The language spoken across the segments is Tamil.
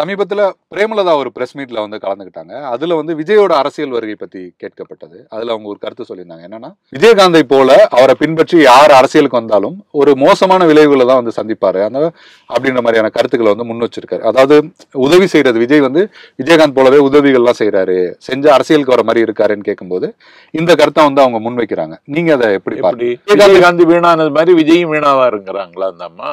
சமீபத்துல பிரேமலதா ஒரு பிரஸ் மீட்ல வந்து கலந்துக்கிட்டாங்க. அதுல வந்து விஜயோட அரசியல் வருகை பத்தி கேட்கப்பட்டது. அதுல அவங்க ஒரு கருத்து சொல்லியிருந்தாங்க. என்னன்னா, விஜயகாந்தை போல அவரை பின்பற்றி யார் அரசியலுக்கு வந்தாலும் ஒரு மோசமான விளைவுகளை தான் வந்து சந்திப்பாரு அந்த அப்படின்ற மாதிரியான கருத்துக்களை வந்து முன் வச்சிருக்காரு. அதாவது உதவி செய்யறது, விஜய் வந்து விஜயகாந்த் போலவே உதவிகள்லாம் செய்யறாரு, செஞ்ச அரசியலுக்கு வர மாதிரி இருக்காருன்னு கேட்கும்போது இந்த கருத்தை வந்து அவங்க முன்வைக்கிறாங்க. நீங்க அதை எப்படி? விஜயகாந்த் வீணானது மாதிரி விஜயும் வீணாவா இருக்கிறாங்களா? அந்த அம்மா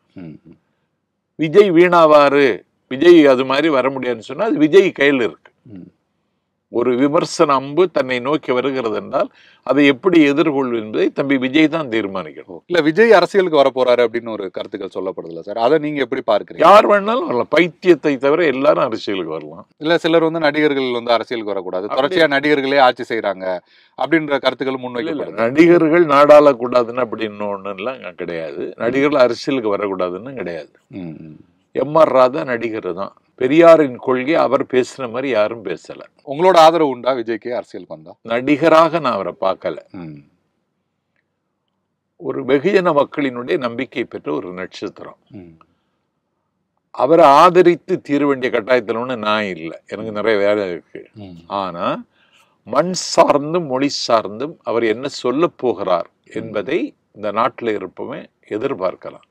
விஜய் வீணாவாரு, விஜய் அது மாதிரி வர முடியாதுன்னு சொன்னா அது விஜய் கையில் இருக்கு. ஒரு விமர்சன அம்பு தன்னை நோக்கி வருகிறது என்றால் அதை எப்படி எதிர்கொள்வது என்பதை தம்பி விஜய் தான் தீர்மானிக்கணும். இல்ல, விஜய் அரசியலுக்கு வரப்போறாரு அப்படின்னு ஒரு கருத்துக்கள் சொல்லப்படுதுல சார், அதை நீங்க எப்படி பார்க்கிறீங்க? யார் வேணாலும் வரலாம், பைத்தியத்தை தவிர எல்லாரும் அரசியலுக்கு வரலாம். இல்ல, சிலர் வந்து நடிகர்கள் வந்து அரசியலுக்கு வரக்கூடாது, தொடர்ச்சியா நடிகர்களே ஆட்சி செய்யறாங்க அப்படின்ற கருத்துக்கள் முன்வைக்க. நடிகர்கள் நாடாளக்கூடாதுன்னு அப்படின்னு ஒண்ணுலாம் கிடையாது, நடிகர்கள் அரசியலுக்கு வரக்கூடாதுன்னு கிடையாது. எம்ஆர் ராதா நடிகர் தான். பெரியாரின் கொள்கை அவர் பேசுற மாதிரி யாரும் பேசல. உங்களோட ஆதரவு உண்டா விஜய்க்கு அரசியலுக்கு வந்தா? நடிகராக நான் அவரை பார்க்கல. ஒரு வெகுஜன மக்களினுடைய நம்பிக்கை பெற்ற ஒரு நட்சத்திரம். அவரை ஆதரித்து தீர வேண்டிய கட்டாயத்தில் ஒன்று நான் இல்லை, எனக்கு நிறைய வேலை இருக்கு. ஆனா மண் சார்ந்தும் மொழி சார்ந்தும் அவர் என்ன சொல்ல போகிறார் என்பதை இந்த நாட்டில் இருப்பவன் எதிர்பார்க்கலாம்.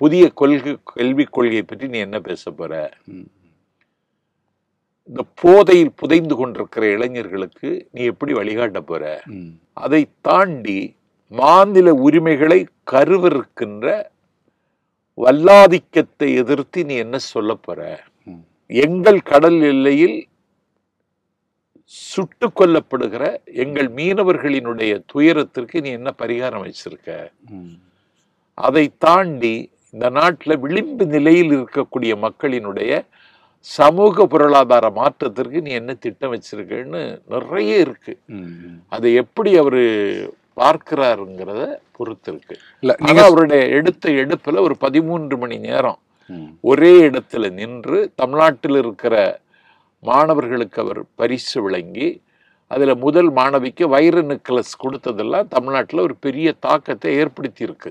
புதிய கல்விக் கொள்கையை பற்றி நீ என்ன பேச போற? இந்த போதையில் புதைந்து கொண்டிருக்கிற இளைஞர்களுக்கு நீ எப்படி வழிகாட்ட போற? அதை தாண்டி மாநில உரிமைகளை கருவிருக்கின்ற வல்லாதிக்கத்தை எதிர்த்து நீ என்ன சொல்ல போற? எங்கள் கடல் எல்லையில் சுட்டு கொல்லப்படுகிற எங்கள் மீனவர்களினுடைய துயரத்திற்கு நீ என்ன பரிகாரம் வச்சிருக்க? அதை தாண்டி இந்த நாட்டில் விளிம்பு நிலையில் இருக்கக்கூடிய மக்களினுடைய சமூக பொருளாதார மாற்றத்திற்கு நீ என்ன திட்டம் வச்சிருக்கன்னு நிறைய இருக்கு. அதை எப்படி அவரு பார்க்கிறாருங்கிறத பொறுத்து இருக்கு. ஆனால் அவருடைய எடுத்த எடுப்புல ஒரு 13 மணி நேரம் ஒரே இடத்துல நின்று தமிழ்நாட்டில் இருக்கிற மாணவர்களுக்கு அவர் பரிசு வழங்கி அதில் முதல் மாணவிக்கு வைர நெக்லஸ் கொடுத்ததெல்லாம் தமிழ்நாட்டில் ஒரு பெரிய தாக்கத்தை ஏற்படுத்தி இருக்கு.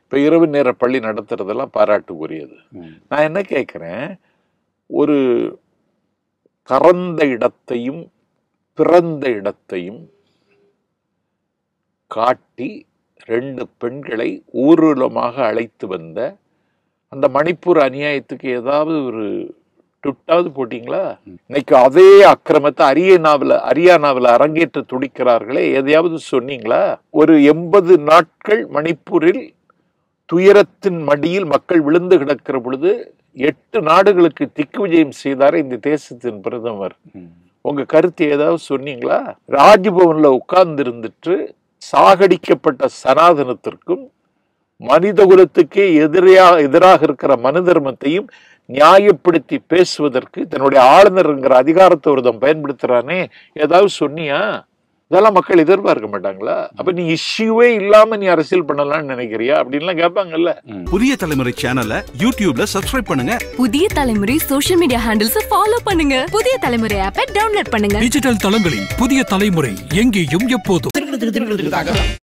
இப்போ இரவு நேர பள்ளி நடத்துறதெல்லாம் பாராட்டுக்குரியது. நான் என்ன கேட்குறேன், ஒரு கறந்த இடத்தையும் பிறந்த இடத்தையும் காட்டி 2 பெண்களை ஊர்வலமாக அழைத்து வந்த அந்த மணிப்பூர் அநியாயத்துக்கு ஏதாவது ஒரு டுட்டாவது போட்டிங்களா? இன்னைக்கு அதே அக்கிரமத்தை அரியானாவில் அரங்கேற்ற துடிக்கிறார்களே, எதையாவது சொன்னீங்களா? ஒரு 80 நாட்கள் மணிப்பூரில் துயரத்தின் மடியில் மக்கள் விழுந்து கிடக்கிற பொழுது 8 நாடுகளுக்கு திக்கு விஜயம் செய்தாரே இந்த தேசத்தின் பிரதமர். உங்க கருத்து ஏதாவது சொன்னீங்களா? ராஜ்பவன்ல உட்கார்ந்து இருந்துட்டு சாகடிக்கப்பட்ட சனாதனத்திற்கும் மனிதகுலத்துக்கே எதிராக இருக்கிற மனு தர்மத்தையும் நியாயப்படுத்தி பேசுவதற்கு தன்னுடைய ஆளுநருங்கிற அதிகாரத்தை ஒருத்தன் பயன்படுத்துறானே, ஏதாவது சொன்னியா? இதெல்லாம் மக்கள் எதிர்பார்க்க மாட்டாங்களா? அப்ப நீ இஷ்யூவே இல்லாம நீ அரசியல் பண்ணலாம்னு நினைக்கிறியா அப்படின்லாம் கேட்பாங்கல்ல. புதிய தலைமுறை சேனலை யூடியூப்ல சப்ஸ்கிரைப் பண்ணுங்க. புதிய தலைமுறை சோஷியல் மீடியா ஹேண்டில்ஸ் ஃபாலோ பண்ணுங்க. புதிய தலைமுறை ஆப்பை டவுன்லோட் பண்ணுங்க. டிஜிட்டல் தளங்களில் புதிய தலைமுறை எங்கேயும் எப்போதும்.